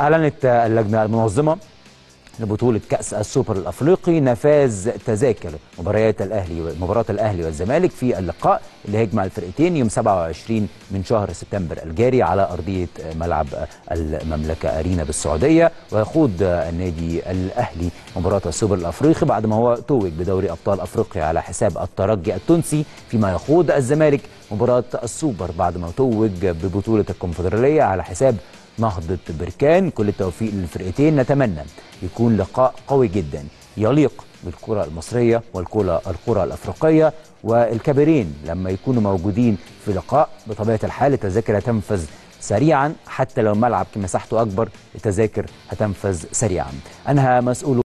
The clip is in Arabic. أعلنت اللجنة المنظمة لبطولة كأس السوبر الإفريقي نفاذ تذاكر مباراة الأهلي والزمالك في اللقاء اللي هيجمع الفرقتين يوم 27 من شهر سبتمبر الجاري على أرضية ملعب المملكة أرينا بالسعودية. ويخوض النادي الأهلي مباراة السوبر الإفريقي بعد ما هو توج بدوري أبطال أفريقيا على حساب الترجي التونسي، فيما يخوض الزمالك مباراة السوبر بعد ما توج ببطولة الكونفدرالية على حساب نهضة بركان. كل التوفيق للفرقتين، نتمنى يكون لقاء قوي جدا يليق بالكرة المصرية والكرة الأفريقية، والكبيرين لما يكونوا موجودين في لقاء. بطبيعة الحال التذاكر هتنفذ سريعا، حتى لو الملعب مساحته أكبر التذاكر هتنفذ سريعا. أنهى مسؤول